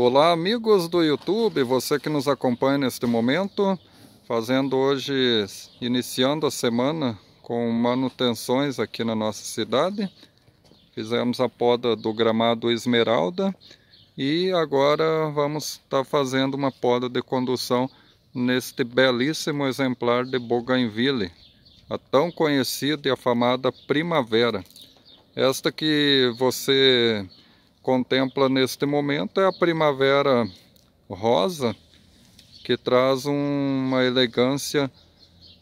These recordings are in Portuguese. Olá, amigos do YouTube, você que nos acompanha neste momento, fazendo hoje, iniciando a semana com manutenções aqui na nossa cidade. Fizemos a poda do gramado Esmeralda e agora vamos estar fazendo uma poda de condução neste belíssimo exemplar de Bougainville, a tão conhecida e afamada Primavera. Esta que você contempla neste momento é a primavera rosa, que traz uma elegância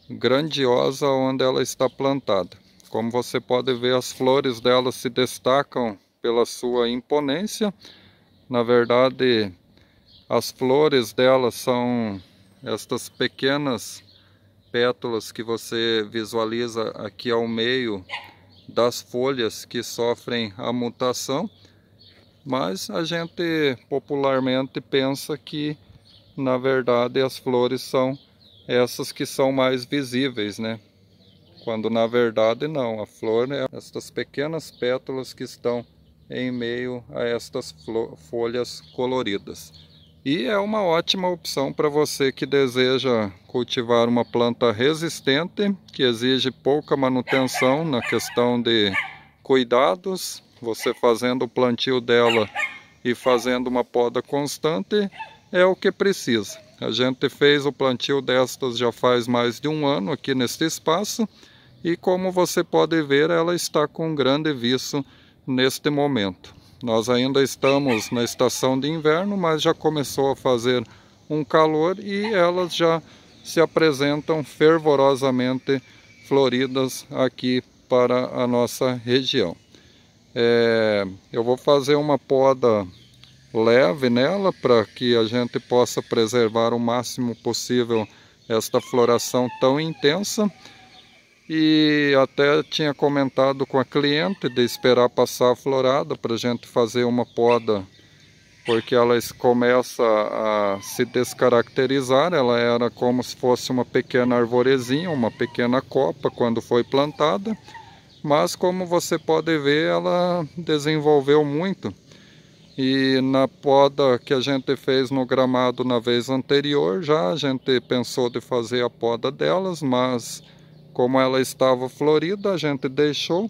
grandiosa onde ela está plantada. Como você pode ver, as flores dela se destacam pela sua imponência. Na verdade, as flores dela são estas pequenas pétalas que você visualiza aqui ao meio das folhas que sofrem a mutação. Mas a gente popularmente pensa que, na verdade, as flores são essas que são mais visíveis, né? Quando, na verdade, não. A flor é estas pequenas pétalas que estão em meio a estas folhas coloridas. E é uma ótima opção para você que deseja cultivar uma planta resistente, que exige pouca manutenção na questão de cuidados. Você fazendo o plantio dela e fazendo uma poda constante é o que precisa. A gente fez o plantio destas já faz mais de um ano aqui neste espaço e, como você pode ver, ela está com um grande viço neste momento. Nós ainda estamos na estação de inverno, mas já começou a fazer um calor e elas já se apresentam fervorosamente floridas aqui para a nossa região. Eu vou fazer uma poda leve nela para que a gente possa preservar o máximo possível esta floração tão intensa. E até tinha comentado com a cliente de esperar passar a florada para a gente fazer uma poda, porque ela começa a se descaracterizar. Ela era como se fosse uma pequena arvorezinha, uma pequena copa quando foi plantada. Mas, como você pode ver, ela desenvolveu muito. E na poda que a gente fez no gramado na vez anterior, já a gente pensou de fazer a poda delas, mas como ela estava florida, a gente deixou.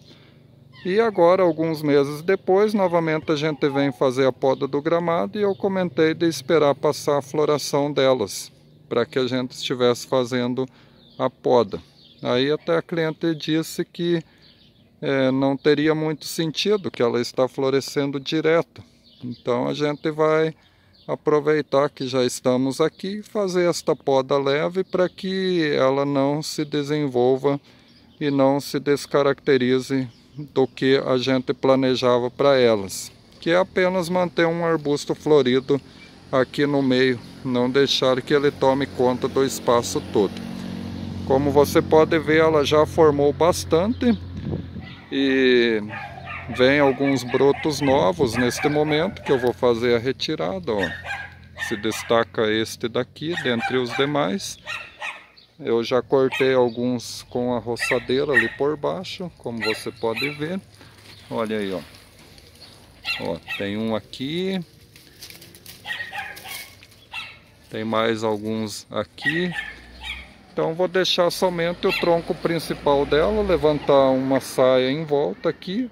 E agora, alguns meses depois, novamente a gente vem fazer a poda do gramado e eu comentei de esperar passar a floração delas, para que a gente estivesse fazendo a poda. Aí até a cliente disse que não teria muito sentido, que ela está florescendo direto. Então a gente vai aproveitar que já estamos aqui e fazer esta poda leve para que ela não se desenvolva e não se descaracterize do que a gente planejava para elas, que é apenas manter um arbusto florido aqui no meio, não deixar que ele tome conta do espaço todo. Como você pode ver, ela já formou bastante e vem alguns brotos novos neste momento que eu vou fazer a retirada. Ó, se destaca este daqui dentre os demais. Eu já cortei alguns com a roçadeira ali por baixo, como você pode ver. Olha aí, ó. Ó, tem um aqui, tem mais alguns aqui. Então vou deixar somente o tronco principal dela, levantar uma saia em volta aqui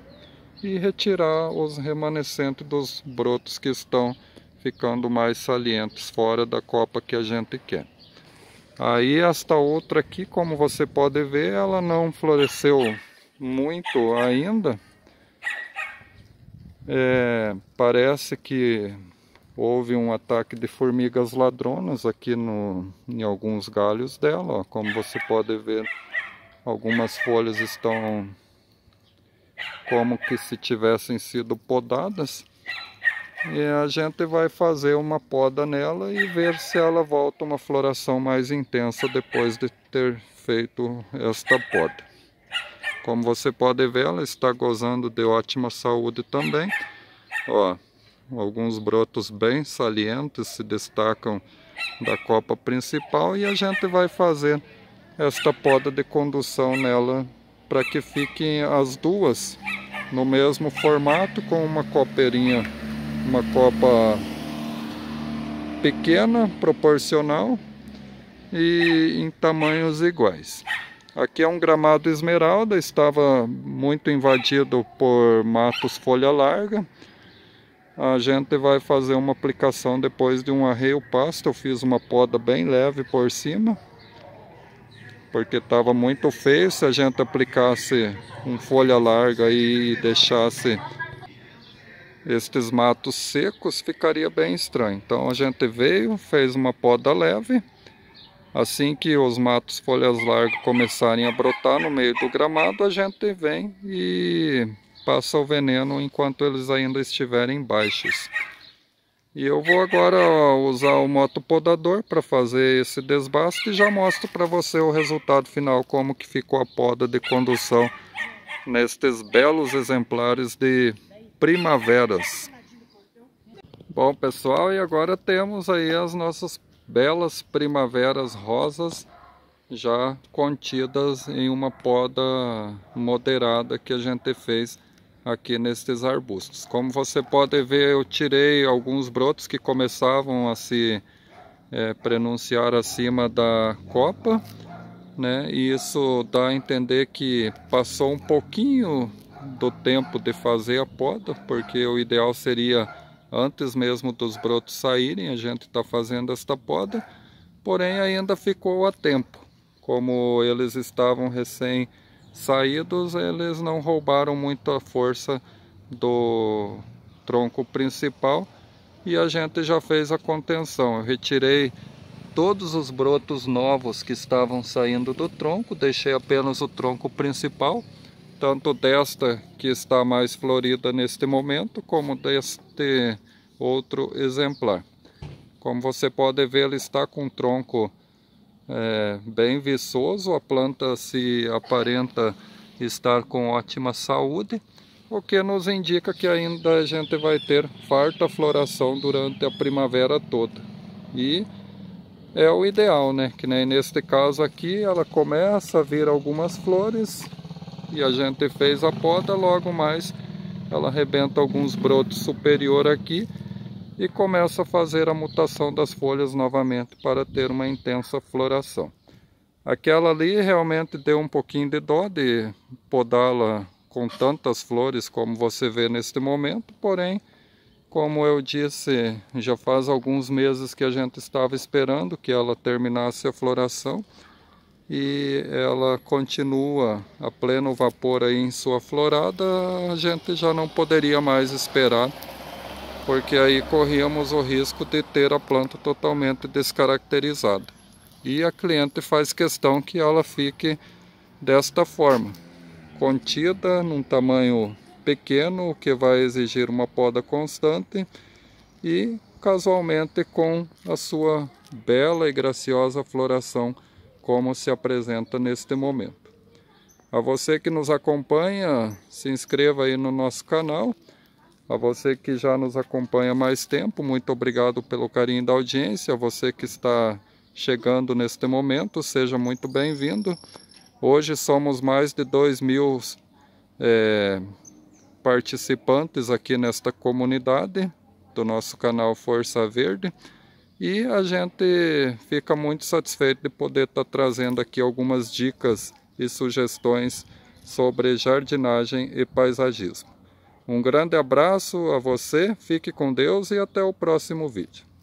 e retirar os remanescentes dos brotos que estão ficando mais salientes fora da copa que a gente quer. Aí esta outra aqui, como você pode ver, ela não floresceu muito ainda. Parece que houve um ataque de formigas ladronas aqui em alguns galhos dela. Ó. Como você pode ver, algumas folhas estão como que se tivessem sido podadas. E a gente vai fazer uma poda nela e ver se ela volta uma floração mais intensa depois de ter feito esta poda. Como você pode ver, ela está gozando de ótima saúde também. Ó. Alguns brotos bem salientes se destacam da copa principal e a gente vai fazer esta poda de condução nela para que fiquem as duas no mesmo formato, com uma coperinha, uma copa pequena, proporcional e em tamanhos iguais. Aqui é um gramado esmeralda, estava muito invadido por matos folha larga. A gente vai fazer uma aplicação depois de um arreio pasto. Eu fiz uma poda bem leve por cima, porque estava muito feio. Se a gente aplicasse um folha larga e deixasse estes matos secos, ficaria bem estranho. Então a gente veio, fez uma poda leve. Assim que os matos folhas largas começarem a brotar no meio do gramado, a gente vem e passa o veneno enquanto eles ainda estiverem baixos. E eu vou agora usar o motopodador para fazer esse desbaste e já mostro para você o resultado final, como que ficou a poda de condução nestes belos exemplares de primaveras. Bom, pessoal, e agora temos aí as nossas belas primaveras rosas já contidas em uma poda moderada que a gente fez aqui nestes arbustos. Como você pode ver, eu tirei alguns brotos que começavam a se pronunciar acima da copa, né? E isso dá a entender que passou um pouquinho do tempo de fazer a poda, porque o ideal seria antes mesmo dos brotos saírem. A gente está fazendo esta poda, porém ainda ficou a tempo. Como eles estavam recém saídos, eles não roubaram muito a força do tronco principal e a gente já fez a contenção. Eu retirei todos os brotos novos que estavam saindo do tronco, deixei apenas o tronco principal, tanto desta que está mais florida neste momento, como deste outro exemplar. Como você pode ver, ele está com um tronco bem viçoso, a planta se aparenta estar com ótima saúde, o que nos indica que ainda a gente vai ter farta floração durante a primavera toda. E é o ideal, né? Que nem neste caso aqui, ela começa a vir algumas flores e a gente fez a poda, logo mais ela arrebenta alguns brotos superior aqui e começa a fazer a mutação das folhas novamente para ter uma intensa floração. Aquela ali realmente deu um pouquinho de dó de podá-la com tantas flores como você vê neste momento, porém, como eu disse, já faz alguns meses que a gente estava esperando que ela terminasse a floração e ela continua a pleno vapor aí em sua florada. A gente já não poderia mais esperar, porque aí corríamos o risco de ter a planta totalmente descaracterizada. E a cliente faz questão que ela fique desta forma, contida, num tamanho pequeno, o que vai exigir uma poda constante, e casualmente com a sua bela e graciosa floração, como se apresenta neste momento. A você que nos acompanha, se inscreva aí no nosso canal. A você que já nos acompanha há mais tempo, muito obrigado pelo carinho da audiência. A você que está chegando neste momento, seja muito bem-vindo. Hoje somos mais de 2.000 participantes aqui nesta comunidade do nosso canal Força Verde. E a gente fica muito satisfeito de poder estar trazendo aqui algumas dicas e sugestões sobre jardinagem e paisagismo. Um grande abraço a você, fique com Deus e até o próximo vídeo.